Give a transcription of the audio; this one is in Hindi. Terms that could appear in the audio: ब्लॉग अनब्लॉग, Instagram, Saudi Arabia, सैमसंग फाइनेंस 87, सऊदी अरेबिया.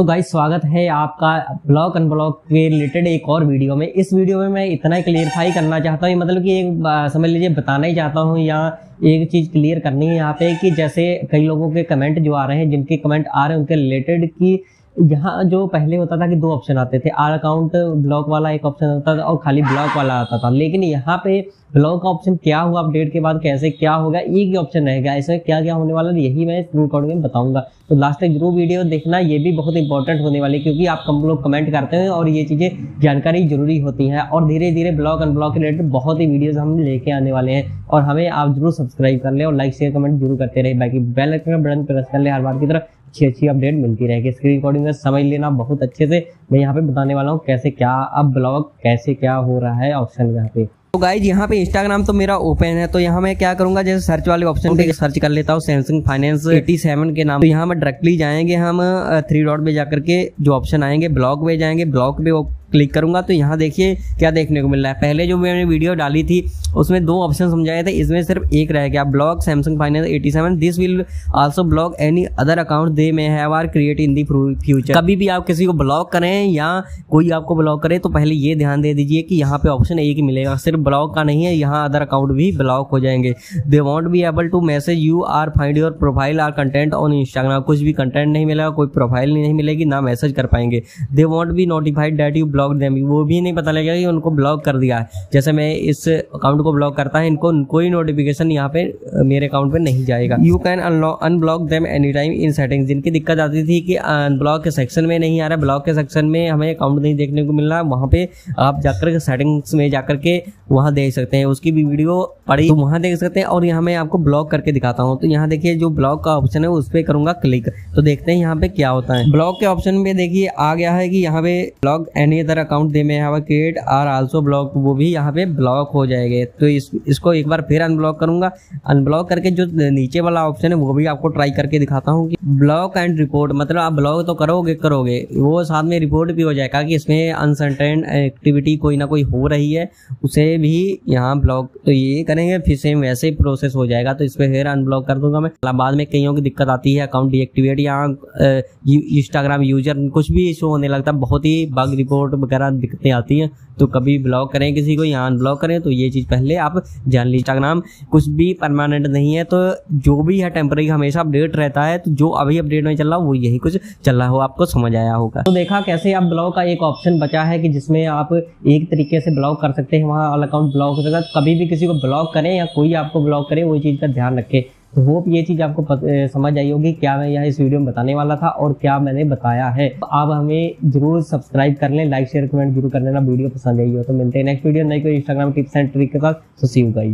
तो गाइस स्वागत है आपका ब्लॉग अनब्लॉग के रिलेटेड एक और वीडियो में। इस वीडियो में मैं इतना क्लियरफाई करना चाहता हूँ, मतलब कि एक समझ लीजिए बताना ही चाहता हूँ या एक चीज़ क्लियर करनी है यहाँ पे कि जैसे कई लोगों के कमेंट जो आ रहे हैं, जिनके कमेंट आ रहे हैं उनके रिलेटेड कि यहाँ जो पहले होता था कि दो ऑप्शन आते थे, आर अकाउंट ब्लॉक वाला एक ऑप्शन आता था और खाली ब्लॉक वाला आता था। लेकिन यहाँ पे ब्लॉक का ऑप्शन क्या हुआ, अपडेट के बाद कैसे क्या होगा, एक ही ऑप्शन रहेगा। इसमें क्या क्या होने वाला है यही मैं स्क्रीन रिकॉर्ड में बताऊंगा, तो लास्ट तक जरूर वीडियो देखना। ये भी बहुत इंपॉर्टेंट होने वाली है क्योंकि आप कम लोग कमेंट करते हैं और ये चीज़ें जानकारी जरूरी होती हैं। और धीरे धीरे ब्लॉक अनब्लॉक के रिलेटेड बहुत ही वीडियोज हम लेके आने वाले हैं और हमें आप जरूर सब्सक्राइब कर लें और लाइक शेयर कमेंट जरूर करते रहे। बाकी बेल आइकन का बटन प्रेस कर ले, हर बार की तरह अच्छी अपडेट मिलती रहेगी। स्क्रीन रिकॉर्डिंग में समझ लेना बहुत अच्छे से, मैं यहाँ पे बताने वाला हूँ कैसे क्या अब ब्लॉक कैसे क्या हो रहा है ऑप्शन यहाँ पे। तो गाइज यहाँ पे इंस्टाग्राम तो मेरा ओपन है, तो यहाँ मैं क्या करूंगा, जैसे सर्च वाले ऑप्शन पे सर्च कर लेता हूँ सैमसंग फाइनेंस 87 के नाम। तो यहाँ पर डायरेक्टली जाएंगे हम 3 डॉट पे, जाकर के जो ऑप्शन आएंगे ब्लॉक पे जाएंगे, ब्लॉक पे क्लिक करूंगा। तो यहाँ देखिए क्या देखने को मिल रहा है। पहले जो मैंने वीडियो डाली थी उसमें 2 ऑप्शन समझाए थे, इसमें सिर्फ एक रह गया, block सैमसंग फाइनेंस 87। This will also block any other account they may have or create in the future. कभी भी आप किसी को ब्लॉक करें या कोई आपको ब्लॉक करे तो पहले ये ध्यान दे दीजिए कि यहाँ पे ऑप्शन एक ही मिलेगा, सिर्फ ब्लॉक का नहीं है, यहाँ अदर अकाउंट भी ब्लॉक हो जाएंगे। They won't be able to message you or find your profile or content on Instagram. कुछ भी कंटेंट नहीं मिलेगा, कोई प्रोफाइल नहीं मिलेगी, ना मैसेज कर पाएंगे। They won't be notified that you block देंगे, वो भी नहीं पता लगेगा कि उनको ब्लॉक कर दिया है। जैसे मैं इस अकाउंट को ब्लॉक करता है, इनको कोई नोटिफिकेशन यहाँ पे मेरे अकाउंट पे नहीं जाएगा। You can unblock them any time in settings. जिनकी दिक्कत आती थी कि अनब्लॉक के सेक्शन में नहीं आ रहा, ब्लॉक के सेक्शन में हमें अकाउंट नहीं देखने को मिल रहा, वहाँ पे आप जाकर के सेटिंग्स में जाकर के वहाँ देख सकते हैं, उसकी भी वीडियो पड़ी तो वहाँ देख सकते हैं। और यहाँ मैं आपको ब्लॉक करके दिखाता हूँ। तो यहाँ देखिए जो ब्लॉक का ऑप्शन है उस पर करूंगा क्लिक, तो देखते हैं यहाँ पे क्या होता है। ब्लॉक के ऑप्शन में देखिए आ गया है कि यहाँ पे block any other account they may have create or also block, वो भी यहाँ पे ब्लॉक हो जाएगा। तो इसको एक बार फिर अनब्लॉक करूंगा, अनब्लॉक करके जो नीचे वाला ऑप्शन है वो भी आपको ट्राई करके दिखाता हूँ कि ब्लॉक एंड रिपोर्ट, मतलब आप ब्लॉक तो करोगे वो साथ में रिपोर्ट भी हो जाएगा कि इसमें अनसर्टेन एक्टिविटी कोई ना कोई हो रही है, उसे भी यहाँ ब्लॉक। तो ये करेंगे फिर सेम वैसे ही प्रोसेस हो जाएगा। तो इस पर फिर अनब्लॉक कर दूंगा मैं। बाद में कईयों की दिक्कत आती है अकाउंट डीएक्टिवेट या इंस्टाग्राम यूजर कुछ भी इशू होने लगता है, बहुत ही बग रिपोर्ट वगैरह दिक्कतें आती हैं। तो कभी ब्लॉक करें किसी को या अनब्लॉक करें तो ये चीज़ पहले आप जान लीजिए। इंस्टाग्राम कुछ भी परमानेंट नहीं है, तो जो भी है टेम्परेरी हमेशा अपडेट रहता है। तो जो अभी अपडेट में चल रहा हो वो यही कुछ चल रहा हो, आपको समझ आया होगा। तो देखा कैसे आप ब्लॉक का एक ऑप्शन बचा है कि जिसमें आप एक तरीके से ब्लॉक कर सकते हैं, वहाँ ऑल अकाउंट ब्लॉक हो सकता है। तो कभी भी किसी को ब्लॉक करें या कोई आपको ब्लॉक करे वो चीज़ का ध्यान रखें। तो होप ये चीज़ आपको समझ आई होगी क्या मैं यहाँ इस वीडियो में बताने वाला था और क्या मैंने बताया है। तो आप हमें जरूर सब्सक्राइब कर लें, लाइक शेयर कमेंट जरूर कर लेना वीडियो पसंद आई हो। तो मिलते हैं नेक्स्ट वीडियो नई कोई इंस्टाग्राम टिप्स एंड ट्रिक के साथ। So see you guys.